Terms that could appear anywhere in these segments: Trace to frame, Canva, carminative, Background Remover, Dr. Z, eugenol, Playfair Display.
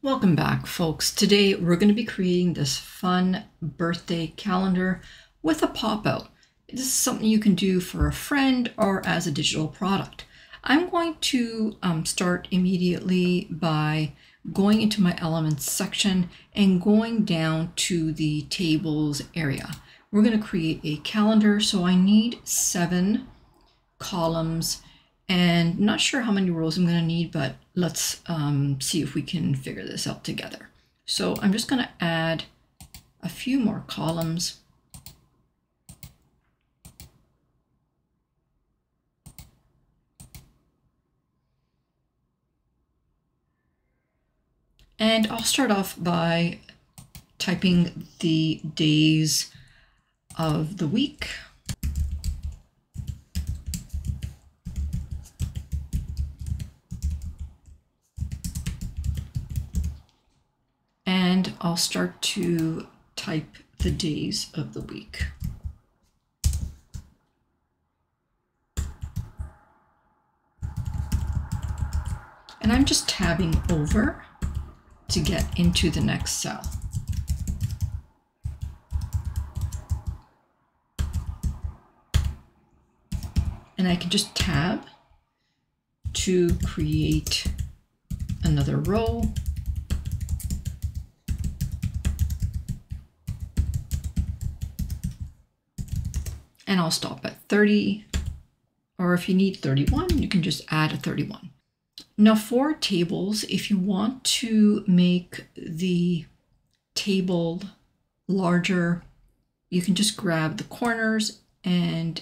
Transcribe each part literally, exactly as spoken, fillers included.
Welcome back, folks. Today we're going to be creating this fun birthday calendar with a pop-out. This is something you can do for a friend or as a digital product. I'm going to um, start immediately by going into my elements section and going down to the tables area. We're going to create a calendar, so I need seven columns and I'm not sure how many rows I'm going to need, but let's um, see if we can figure this out together. So I'm just going to add a few more columns. And I'll start off by typing the days of the week. And I'll start to type the days of the week. And I'm just tabbing over to get into the next cell. And I can just tab to create another row. And I'll stop at thirty, or if you need thirty-one, you can just add a thirty-one. Now for tables, if you want to make the table larger, you can just grab the corners and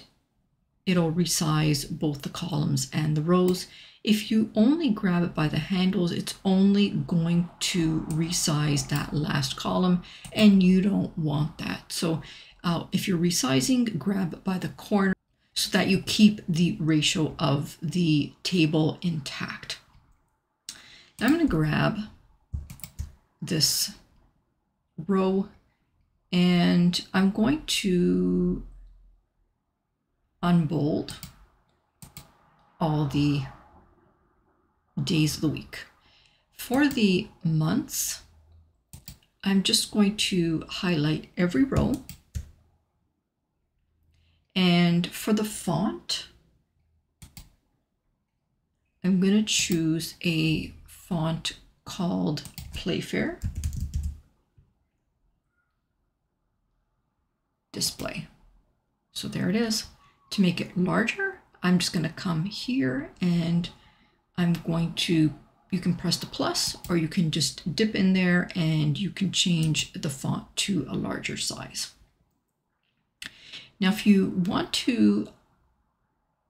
it'll resize both the columns and the rows. If you only grab it by the handles, it's only going to resize that last column and you don't want that. So Uh, if you're resizing, grab by the corner so that you keep the ratio of the table intact. Now I'm going to grab this row and I'm going to unbold all the days of the week. For the months, I'm just going to highlight every row. And for the font, I'm going to choose a font called Playfair Display. So there it is. To make it larger, I'm just going to come here and I'm going to, you can press the plus or you can just dip in there and you can change the font to a larger size. Now, if you want to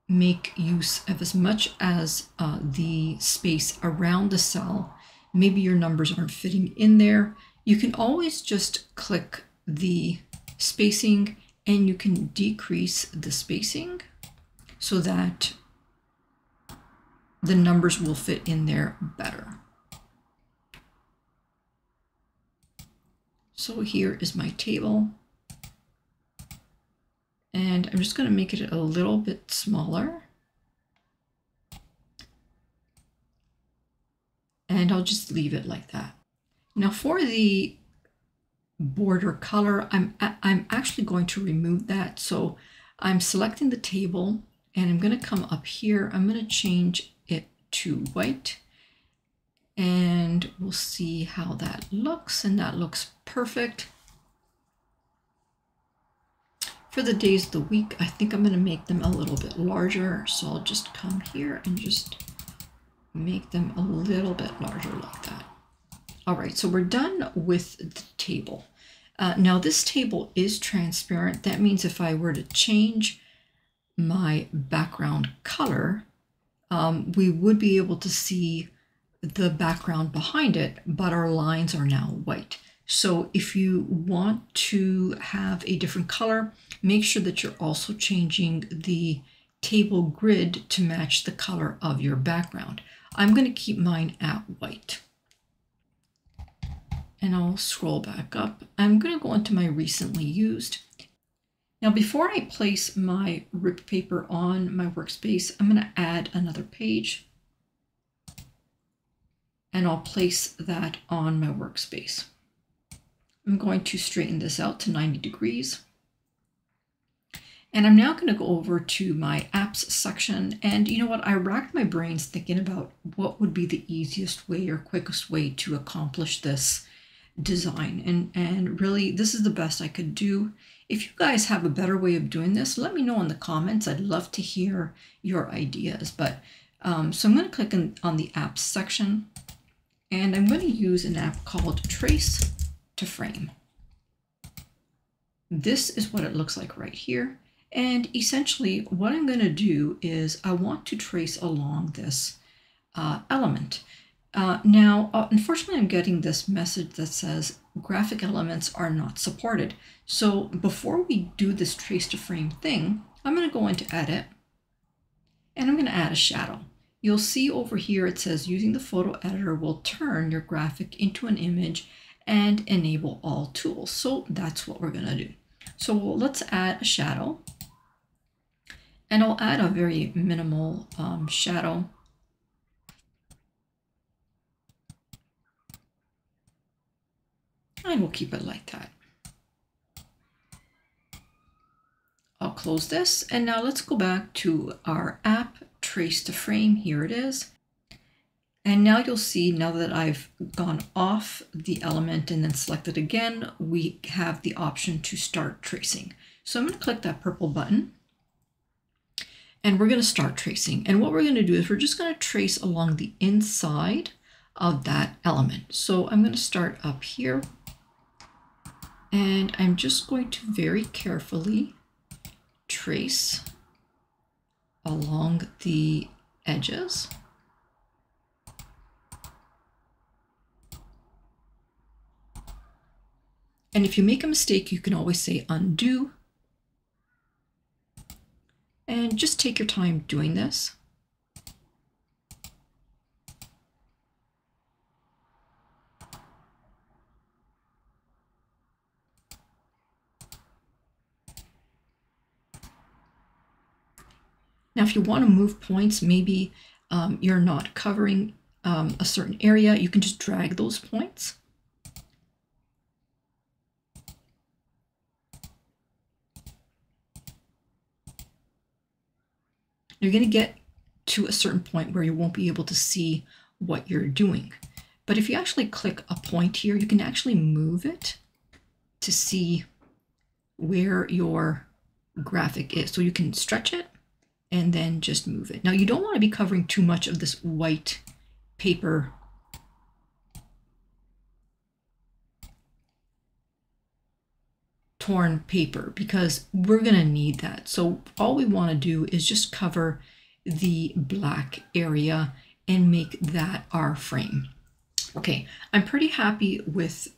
make use of as much as uh, the space around the cell, maybe your numbers aren't fitting in there, you can always just click the spacing and you can decrease the spacing so that the numbers will fit in there better. So here is my table. And I'm just going to make it a little bit smaller. And I'll just leave it like that. Now for the border color, I'm, I'm actually going to remove that. So I'm selecting the table and I'm going to come up here. I'm going to change it to white and we'll see how that looks. And that looks perfect. For the days of the week, I think I'm going to make them a little bit larger. So I'll just come here and just make them a little bit larger like that. All right, so we're done with the table. Uh, now this table is transparent. That means if I were to change my background color, um, we would be able to see the background behind it, but our lines are now white. So if you want to have a different color, make sure that you're also changing the table grid to match the color of your background. I'm going to keep mine at white. And I'll scroll back up. I'm going to go into my recently used. Now, before I place my ripped paper on my workspace, I'm going to add another page. and I'll place that on my workspace. I'm going to straighten this out to ninety degrees. And I'm now going to go over to my apps section. And you know what? I racked my brains thinking about what would be the easiest way or quickest way to accomplish this design. And, and really, this is the best I could do. If you guys have a better way of doing this, let me know in the comments. I'd love to hear your ideas. But um, so I'm going to click in, on the apps section, and I'm going to use an app called Trace to Frame. This is what it looks like right here. And essentially what I'm going to do is I want to trace along this uh, element. Uh, now, uh, unfortunately, I'm getting this message that says graphic elements are not supported. So before we do this trace to frame thing, I'm going to go into edit and I'm going to add a shadow. You'll see over here, it says using the photo editor will turn your graphic into an image and enable all tools. So that's what we're going to do. So let's add a shadow. And I'll add a very minimal um, shadow. And we'll keep it like that. I'll close this. And now let's go back to our app, Trace to Frame. Here it is. And now you'll see, now that I've gone off the element and then selected again, we have the option to start tracing. So I'm going to click that purple button and we're going to start tracing. And what we're going to do is we're just going to trace along the inside of that element. So I'm going to start up here and I'm just going to very carefully trace along the edges. And if you make a mistake, you can always say undo. And just take your time doing this. Now, if you want to move points, maybe um, you're not covering um, a certain area, you can just drag those points. You're going to get to a certain point where you won't be able to see what you're doing. But if you actually click a point here, you can actually move it to see where your graphic is. So you can stretch it and then just move it. Now, you don't want to be covering too much of this white paper. Torn paper, because we're going to need that. So all we want to do is just cover the black area and make that our frame. Okay, I'm pretty happy with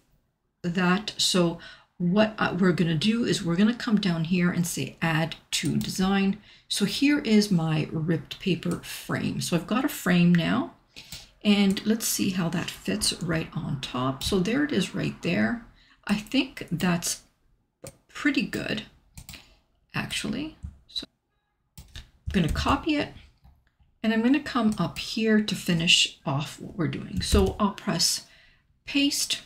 that. So what we're going to do is we're going to come down here and say add to design. So here is my ripped paper frame. So I've got a frame now, and let's see how that fits right on top. So there it is right there. I think that's pretty good, actually. So I'm going to copy it and I'm going to come up here to finish off what we're doing. So I'll press paste.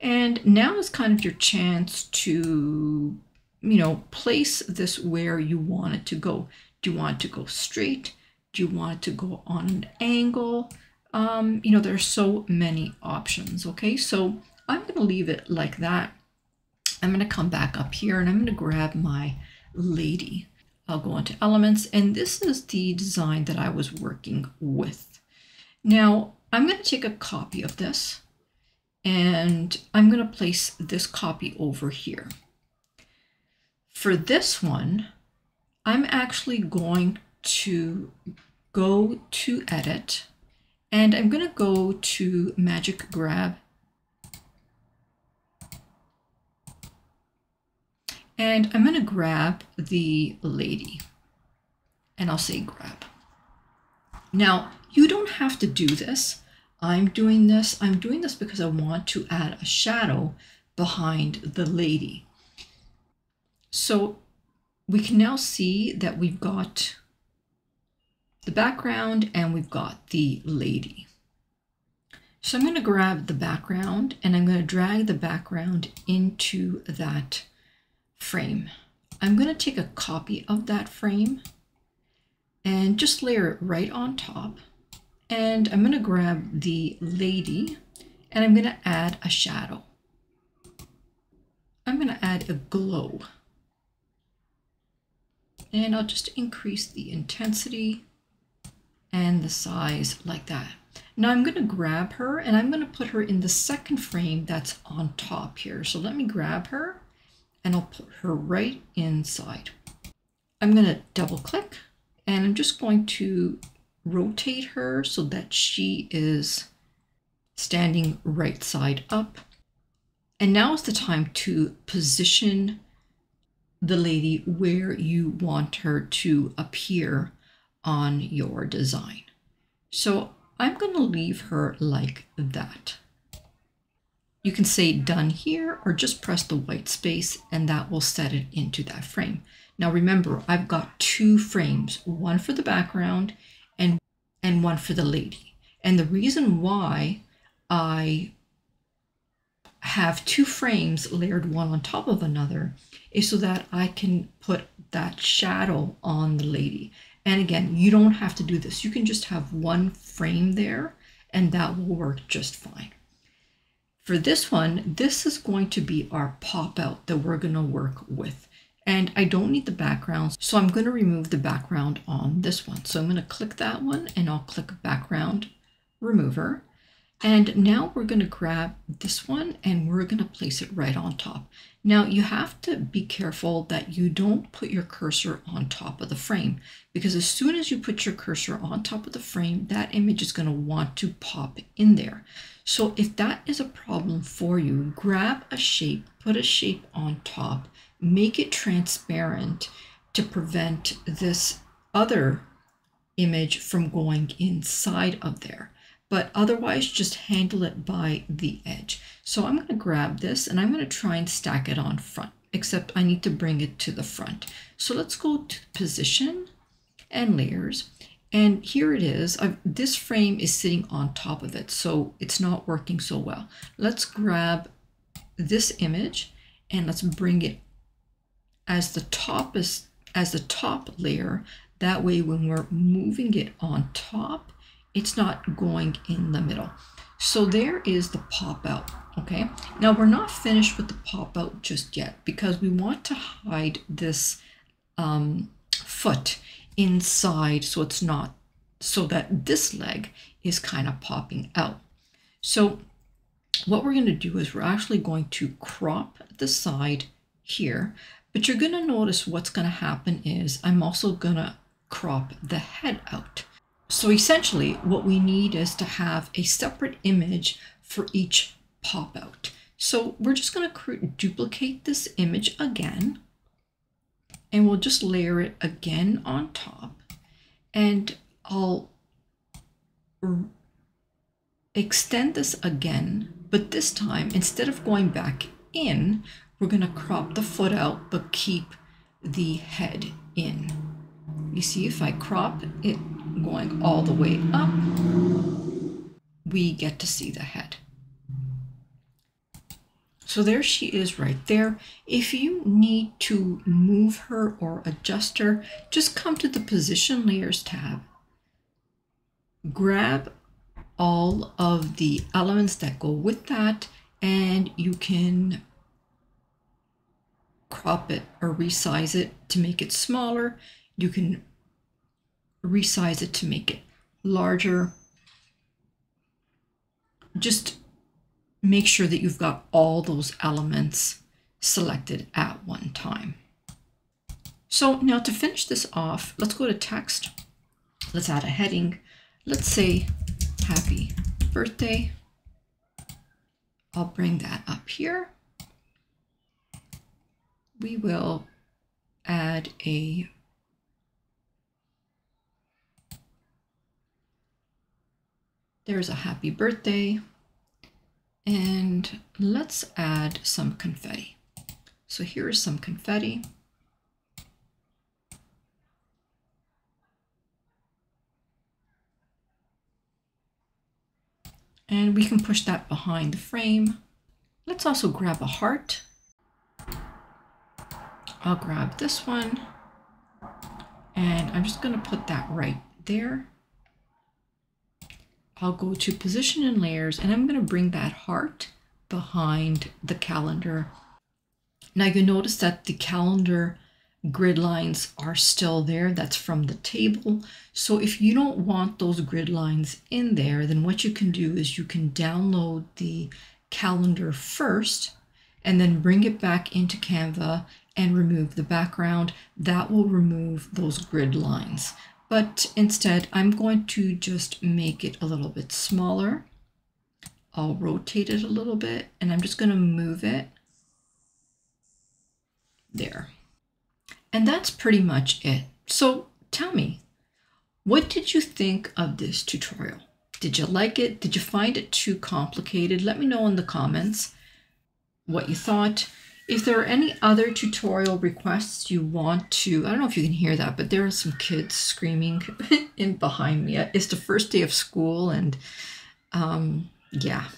And now is kind of your chance to, you know, place this where you want it to go. Do you want it to go straight? Do you want it to go on an angle? Um, you know, there are so many options. Okay, so I'm going to leave it like that. I'm going to come back up here and I'm going to grab my lady. I'll go into elements, and this is the design that I was working with. Now I'm going to take a copy of this and I'm going to place this copy over here. For this one, I'm actually going to go to edit and I'm going to go to magic grab. And I'm going to grab the lady and I'll say grab. Now, you don't have to do this. I'm doing this. I'm doing this because I want to add a shadow behind the lady. So we can now see that we've got the background and we've got the lady. So I'm going to grab the background and I'm going to drag the background into that frame. I'm going to take a copy of that frame and just layer it right on top. And I'm going to grab the lady and I'm going to add a shadow. I'm going to add a glow. And I'll just increase the intensity and the size like that. Now I'm going to grab her and I'm going to put her in the second frame that's on top here. So let me grab her and I'll put her right inside. I'm going to double click and I'm just going to rotate her so that she is standing right side up. And now is the time to position the lady where you want her to appear on your design. So I'm going to leave her like that. You can say done here or just press the white space and that will set it into that frame. Now remember, I've got two frames, one for the background and, and one for the lady. And the reason why I have two frames layered one on top of another is so that I can put that shadow on the lady. And again, you don't have to do this. You can just have one frame there and that will work just fine. For this one, this is going to be our pop out that we're going to work with. And I don't need the background, so I'm going to remove the background on this one. So I'm going to click that one and I'll click Background Remover. And now we're going to grab this one and we're going to place it right on top. Now you have to be careful that you don't put your cursor on top of the frame, because as soon as you put your cursor on top of the frame, that image is going to want to pop in there. So if that is a problem for you, grab a shape, put a shape on top, make it transparent to prevent this other image from going inside of there. But otherwise just handle it by the edge. So I'm going to grab this and I'm going to try and stack it on front, except I need to bring it to the front. So let's go to position and layers. And here it is. I've, this frame is sitting on top of it, so it's not working so well. Let's grab this image and let's bring it as the top is as the top layer. That way when we're moving it on top, it's not going in the middle. So there is the pop out, okay? Now we're not finished with the pop out just yet, because we want to hide this um, foot inside so it's not, so that this leg is kind of popping out. So what we're gonna do is we're actually going to crop the side here, but you're gonna notice what's gonna happen is I'm also gonna crop the head out. So essentially what we need is to have a separate image for each pop out. So we're just going to duplicate this image again, and we'll just layer it again on top, and I'll extend this again, but this time instead of going back in, we're going to crop the foot out but keep the head in. You see, if I crop it going all the way up, we get to see the head. So there she is right there. If you need to move her or adjust her, just come to the Position Layers tab, grab all of the elements that go with that, and you can crop it or resize it to make it smaller. You can resize it to make it larger. Just make sure that you've got all those elements selected at one time. So now to finish this off, let's go to text. Let's add a heading. Let's say happy birthday. I'll bring that up here. We will add a There's a happy birthday, and let's add some confetti. So here is some confetti. and we can push that behind the frame. Let's also grab a heart. I'll grab this one, and I'm just going to put that right there. I'll go to position and layers, and I'm going to bring that heart behind the calendar. Now you notice that the calendar grid lines are still there. That's from the table. So if you don't want those grid lines in there, then what you can do is you can download the calendar first and then bring it back into Canva and remove the background. That will remove those grid lines. But instead, I'm going to just make it a little bit smaller. I'll rotate it a little bit, and I'm just going to move it there. And that's pretty much it. So tell me, what did you think of this tutorial? Did you like it? Did you find it too complicated? Let me know in the comments what you thought. If there are any other tutorial requests you want to, I don't know if you can hear that, but there are some kids screaming in behind me. It's the first day of school, and um, yeah.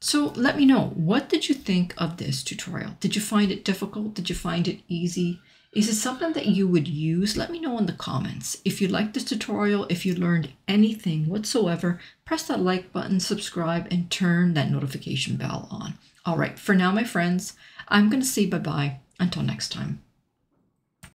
So let me know, what did you think of this tutorial? Did you find it difficult? Did you find it easy? Is it something that you would use? Let me know in the comments. If you liked this tutorial, if you learned anything whatsoever, press that like button, subscribe, and turn that notification bell on. All right, for now, my friends, I'm going to say bye-bye. Until next time.